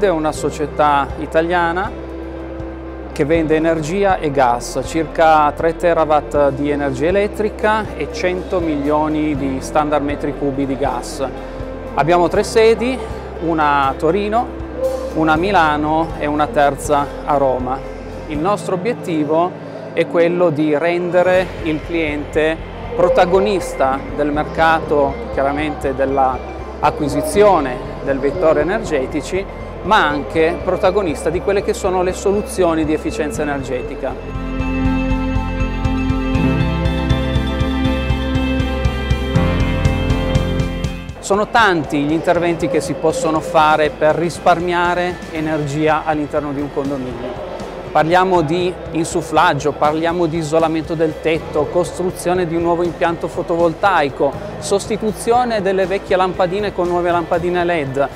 Energrid è una società italiana che vende energia e gas, circa 3 terawatt di energia elettrica e 100 milioni di standard metri cubi di gas. Abbiamo 3 sedi, una a Torino, una a Milano e una terza a Roma. Il nostro obiettivo è quello di rendere il cliente protagonista del mercato, chiaramente dell'acquisizione del vettore energetici, ma anche protagonista di quelle che sono le soluzioni di efficienza energetica. Sono tanti gli interventi che si possono fare per risparmiare energia all'interno di un condominio. Parliamo di insufflaggio, parliamo di isolamento del tetto, costruzione di un nuovo impianto fotovoltaico, sostituzione delle vecchie lampadine con nuove lampadine LED,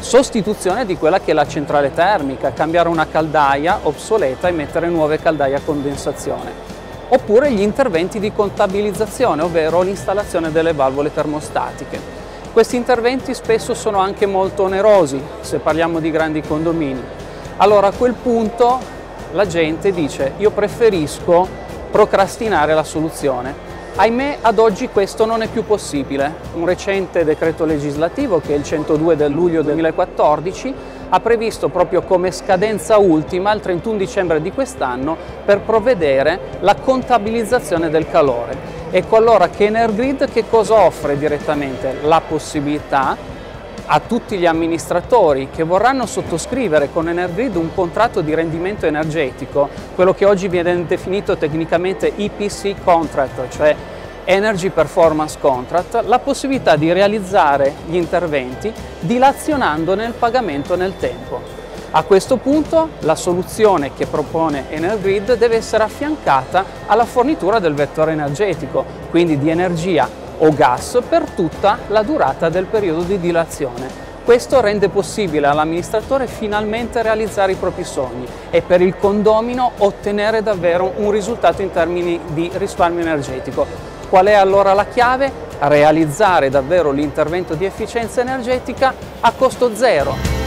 sostituzione di quella che è la centrale termica, cambiare una caldaia obsoleta e mettere nuove caldaie a condensazione. Oppure gli interventi di contabilizzazione, ovvero l'installazione delle valvole termostatiche. Questi interventi spesso sono anche molto onerosi, se parliamo di grandi condomini. Allora a quel punto la gente dice: io preferisco procrastinare la soluzione. Ahimè, ad oggi questo non è più possibile. Un recente decreto legislativo, che è il 102 del luglio 2014, ha previsto proprio come scadenza ultima il 31 dicembre di quest'anno per provvedere alla contabilizzazione del calore. Ecco allora che Energrid che cosa offre direttamente? La possibilità a tutti gli amministratori che vorranno sottoscrivere con Energrid un contratto di rendimento energetico, quello che oggi viene definito tecnicamente EPC Contract, cioè Energy Performance Contract, la possibilità di realizzare gli interventi dilazionandone il pagamento nel tempo. A questo punto la soluzione che propone Energrid deve essere affiancata alla fornitura del vettore energetico, quindi di energia o gas per tutta la durata del periodo di dilazione. Questo rende possibile all'amministratore finalmente realizzare i propri sogni e per il condomino ottenere davvero un risultato in termini di risparmio energetico. Qual è allora la chiave? Realizzare davvero l'intervento di efficienza energetica a costo zero.